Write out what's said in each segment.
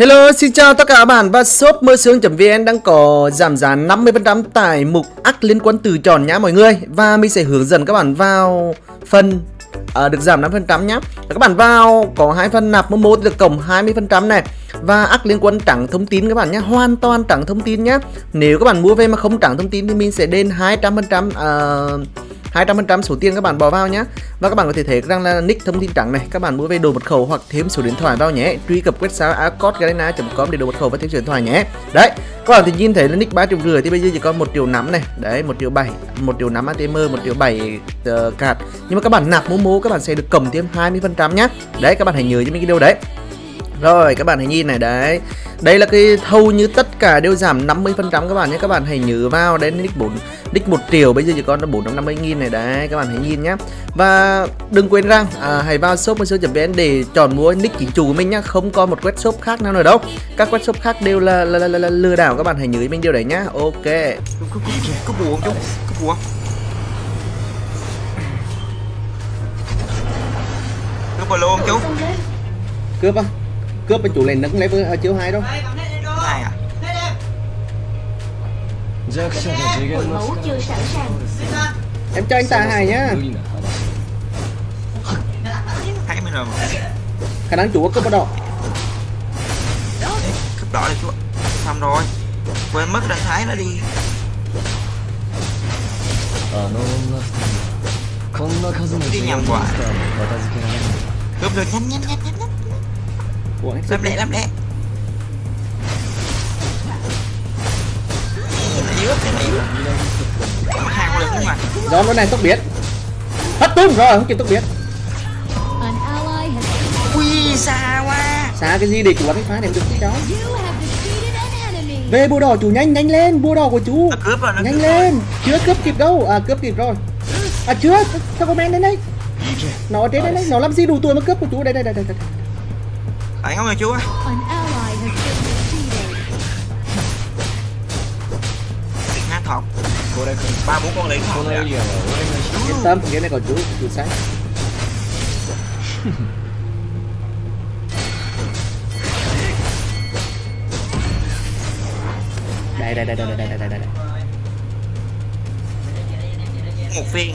Hello, xin chào tất cả các bạn và shop mơ sướng.vn đang có giảm giá 50% tại mục ắt liên quân từ tròn nhá mọi người. Và mình sẽ hướng dẫn các bạn vào phần được giảm 5% nhá. Các bạn vào có hai phần nạp Momo được cộng 20% này và ắt liên quân trắng thông tin các bạn nhé, hoàn toàn trắng thông tin nhé. Nếu các bạn mua về mà không trắng thông tin thì mình sẽ đến 200% số tiền các bạn bỏ vào nhé. Và các bạn có thể thấy rằng là nick thông tin trắng này, các bạn mua về đồ mật khẩu hoặc thêm số điện thoại vào nhé. Truy cập website acodgarena.com để đồ mật khẩu và thêm số điện thoại nhé. Đấy, các bạn thì nhìn thấy là nick 3,5 triệu thì bây giờ chỉ còn 1,5 triệu này. Đấy, 1,7 triệu, 1,5 triệu ATM, 1,7 triệu card. Nhưng mà các bạn nạp Momo các bạn sẽ được cầm thêm 20% nhé. Đấy, các bạn hãy nhớ cho mình cái điều đấy. Rồi, các bạn hãy nhìn này đấy. Đây là cái hầu như tất cả đều giảm 50% các bạn nhé. Các bạn hãy nhớ vào đến nick 1 triệu bây giờ chỉ còn là 450.000 này đấy, các bạn hãy nhìn nhé. Và đừng quên rằng hãy vào shop mơ sướng.vn để chọn mua nick chính chủ của mình nhé, không có một web shop khác nào nữa đâu. Các web shop khác đều là lừa đảo, các bạn hãy nhớ mình điều đấy nhá. Ok. Cứ bùa không chú? Cứ bùa. Cứ bùa luôn chú. Cướp à? Cướp bên chủ này nâng lấy với chiếu 2 đâu. Hai à? Em cho anh ta hai nhá. Khả năng chủ có cướp đỏ. Cướp đỏ này chú. Xong rồi. Quên mất đang thái nó đi. Đi nhầm quả. Cướp được nhanh. Lắm lẹ. Đó nó này tốc biến. Hết tung rồi, không kịp tốc biến. Ui xa quá. Xa cái gì để chủ đánh phá này được cháu. Về bùa đỏ chủ nhanh lên, bùa đỏ của chú. Nhanh lên, chưa cướp kịp đâu. À cướp kịp rồi. À chưa, sao comment đến đây. Nó ở trên đấy, nó làm gì đủ tuổi mà cướp của chú. Đây. Đánh không rồi chú ơi. Nát thọc. Cô đây 3-4 con lính thọc rồi ạ. Yên tâm, cái này còn chú sáng. Đây. Một viên.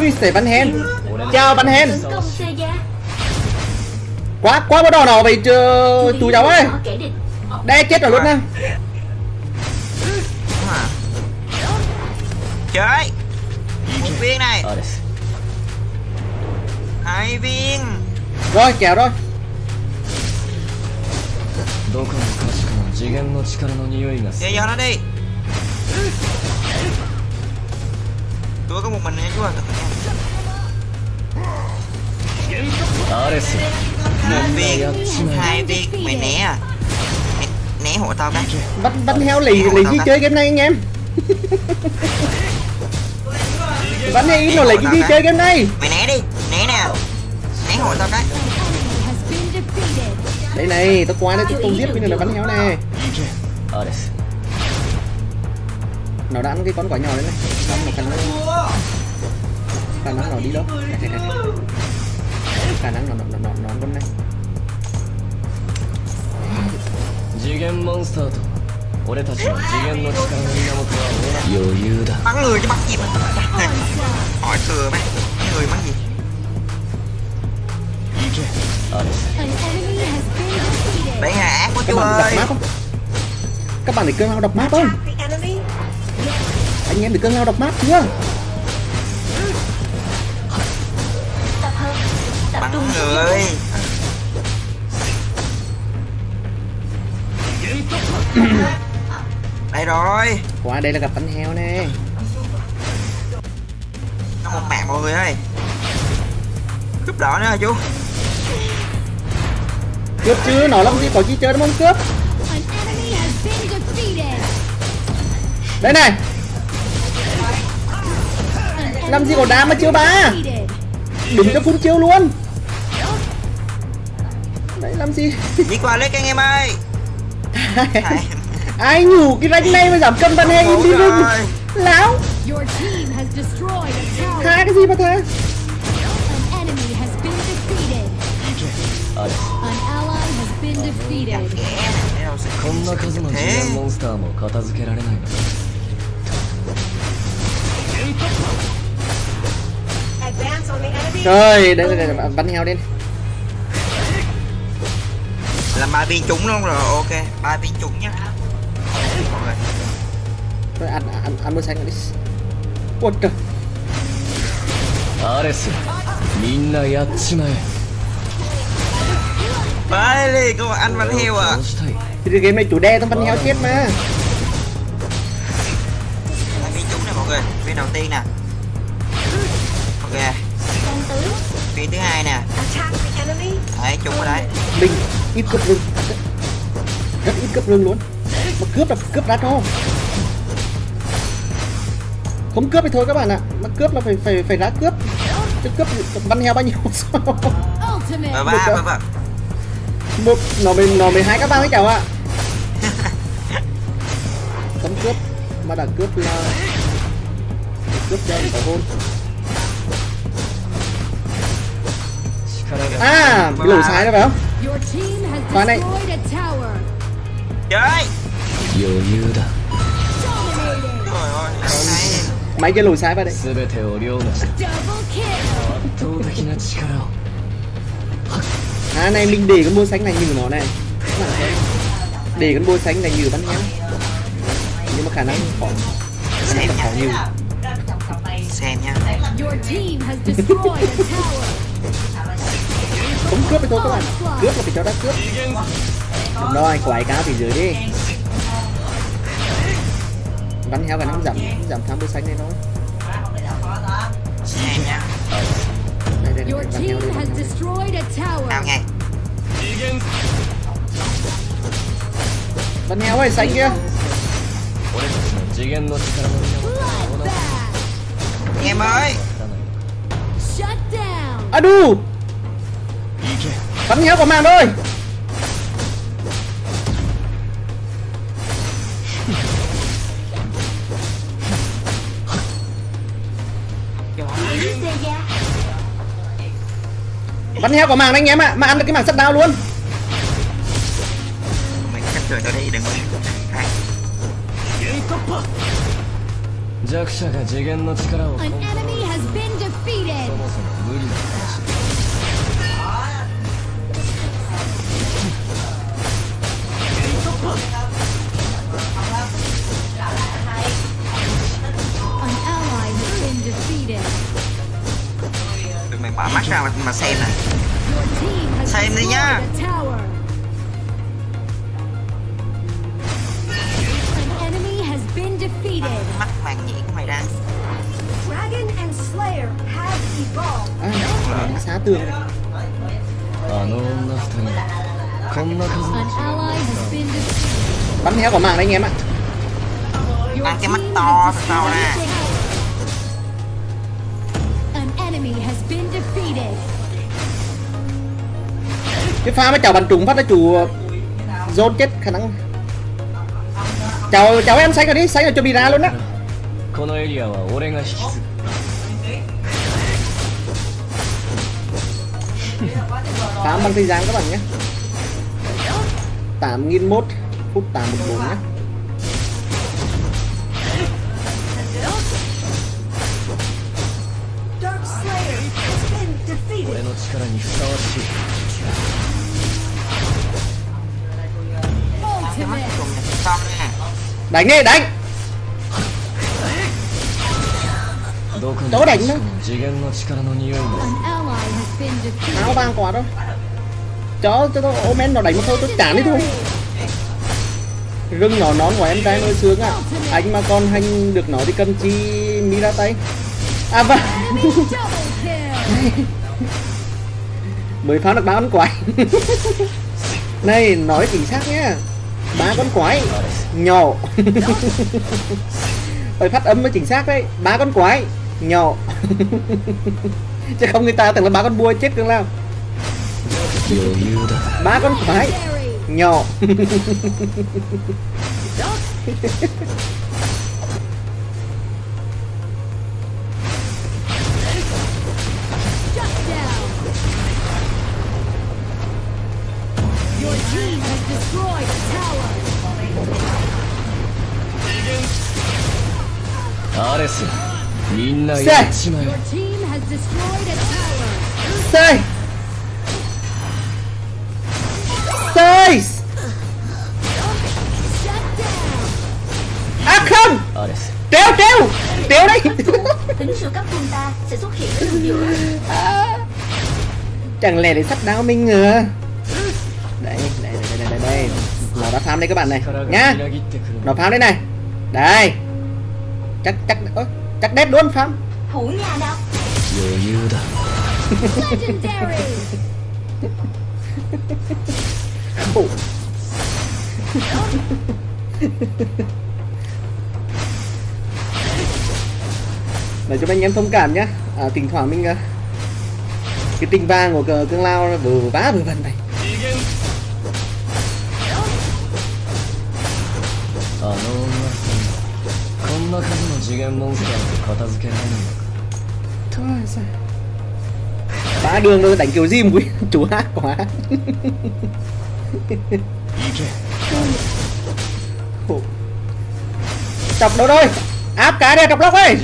Ui sẽ bắn hen. Chào bắn hen. Quá bó đỏ nào vậy tụi cháu ơi. Đây chết rồi luôn nè. Trời. Một viên này. Hai viên. Rồi kéo rồi. Để nó đi. Tôi có một mình nha chú ơi. Một viên, hai viên, mày né à? Né hộ tao cái. Bánh heo lì chứ chơi game này anh em. Bánh heo nó lì chứ chơi game này. Mày né đi, né nè. Né hộ tao cái. Đây này, tao qua đây tao giết cái này là bánh heo nè. Nó đã ăn cái con quả nhỏ đấy này. Xong một khả năng nó đi đâu. Khả năng nó con này. Bắn người chứ bắn gì mà. Hỏi thừa mấy. Người bắn gì. Đấy hả ác quá chú ơi. Các bạn để cơn hao độc map không? Anh em được cơn lao độc mát chưa? Bắn người. Đây rồi. Qua đây là gặp bánh heo nè. Trong một mạng mọi người ơi. Cướp đỏ nữa hả chú? Cướp chứ, nó làm gì có chi chơi nó không cướp. Đây này. Làm gì có đá mà chiêu ba. Đừng cho phun chiêu luôn. Đấy làm gì. Đi qua lấy anh em ơi. Ai nhủ cái rách này mà giảm cân tan hay đi đi. Láo. Tha cái gì mà tha. Trời, đây bắn heo lên. Làm 3 viên trúng luôn rồi, ok, 3 viên trúng nhá. Rồi ăn mới xanh rồi đi. Ôi trời. Ares, minna yatsumae. Bái đi, các bạn ăn bắn heo à? Thì game này chủ đe tao bắn heo chết mà. Viên trúng nè mọi người, viên đầu tiên nè. Ok. Viên thứ hai nè. Đấy, trúng rồi đấy. Mình ít cướp rừng, rất ít cướp rừng luôn. Mà cướp là cướp đá thôi. Không cướp thì thôi các bạn ạ. Mà cướp là phải đá cướp. Chứ cướp bắn heo bao nhiêu sao? Ba. Một nó mới hai các bạn ấy chào ạ. Tấm cướp mà đã cướp là cướp cho em phải hôn. À, bị lỗi sai đó phải không? Phá này. Trời. Mấy cái lỗi sai vào đây. À này mình để con bô sánh này như nó này. Để con bô sánh này như bắn nhá. Nhưng mà khả năng khó. Xem nhá. Xem nhá. Không cướp thì thôi các bạn. Cướp là phải cho đá cướp. Đúng rồi, quái cá thì dưới đi. Bắn heo và nó giảm tham bô sánh này thôi. Xem nhá. Your team has destroyed a tower. Bắn heo ơi, xanh kia. Em ơi. Shut down. Adu. Bắn heo của màn ơi. Bắn heo của màng anh em ạ, mà ăn được cái màng sắt đao luôn. Mày cắt trời tao đi đừng có. Đừng mày bả mắt ra mà xem này. Xem đi nhá. Mắt màng nhĩ của mày đang. À, xá tường này. Bắn heo của màng đấy anh em ạ. Đang cái mắt to sao nè. Cái pha mà chào bắn trúng phát là chủ zone chết khả năng. Chào em sánh rồi đi, sánh rồi cho bị ra luôn á. Tám bằng thời gian các bạn nhé. 8001 phút 814 nhé. Đánh đi, đánh. Chỗ đánh đó. Áo bang quá đâu. Chó cho tôi Omen nó đánh một thôi tôi chán đi thôi. Rưng nó nón của em trai nơi sướng ạ. Anh mà con hành được nó thì cầm chi mi ra tay. À vâng. Mới phá được 3 con quái. Này, nói chính xác nhá, ba con quái nhỏ. Phải phát âm mới chính xác đấy, ba con quái nhỏ. Chứ không người ta tưởng là ba con bua chết cương lao. Ba con quái nhỏ. À không, treo treo treo đấy. Tính sự các quân ta sẽ xuất hiện ở đường giữa. Chẳng lẽ để sắp đáo mình ngừa? Đây, nó đã farm đây các bạn này nhá, nó farm đấy này, đây chắc đét luôn farm thủ nhà đâu. Để cho anh em thông cảm nhá, thỉnh thoảng mình cái tinh vàng của cương lao vừa vã vừa vần này. Bá đường đâu đánh kiểu gì quý chú hát quá. Chọc đâu rồi, áp cá đây, chọc lóc ơi.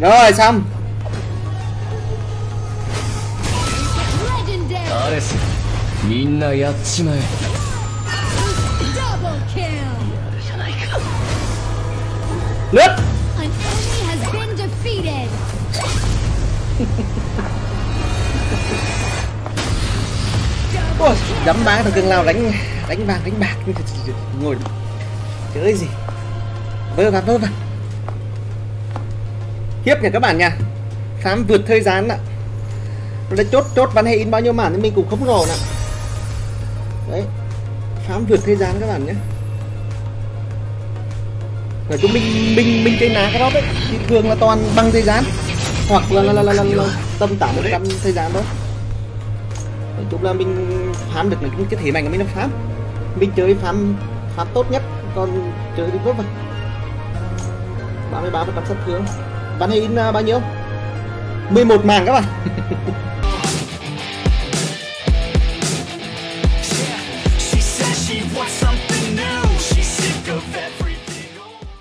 Rồi xong. Lướt. Ôi, dám bá thằng cương lao đánh bạc ngồi chơi gì vơ vẩn hiếp nha các bạn nha. Phám vượt thời gian ạ, nó chốt văn hay in bao nhiêu mảng thì mình cũng không rõ nè. Đấy, phám vượt thời gian các bạn nhé. Nói chung mình chơi ná cái đó đấy thì thường là toàn bằng thời gian hoặc là tầm 80% thời gian thôi. Nói chung là mình phám được là cái thế mạnh của mình là phám, mình chơi phám tốt nhất, còn chơi thì vất vả. 33% sát thương, bắn hay in bao nhiêu? 11 màng các bạn.